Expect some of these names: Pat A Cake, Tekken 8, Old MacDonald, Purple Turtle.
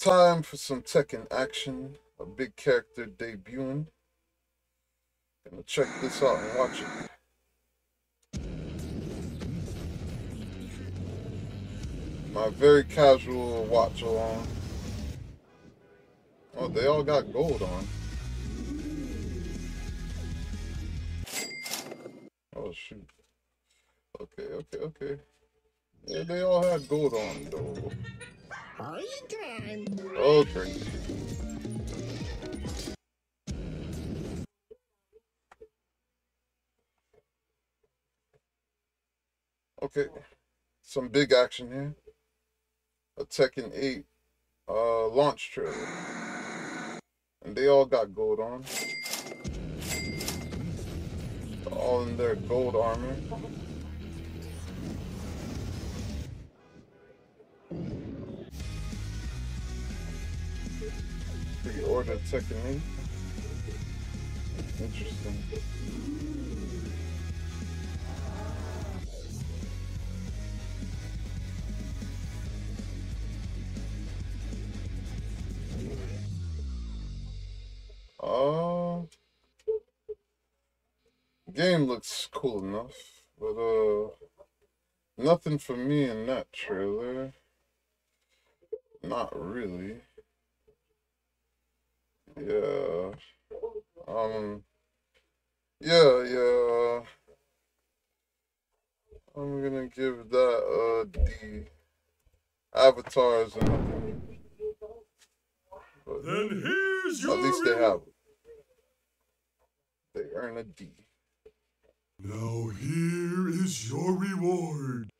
Time for some Tekken action. A big character debuting. Gonna check this out and watch it. My very casual watch along. Oh, they all got gold on. Oh, shoot. Okay, okay, okay. Yeah, they all had gold on, though. Party time. Okay. Okay. Some big action here. A Tekken 8 launch trailer. And they all got gold on. They're all in their gold armor. Pre-order Tekken 8. Interesting. Game looks cool enough, but nothing for me in that trailer. Not really. Yeah. Yeah. I'm gonna give that D. Avatar is another. But then here's your. At least they have it. They earn a D. Now here is your reward.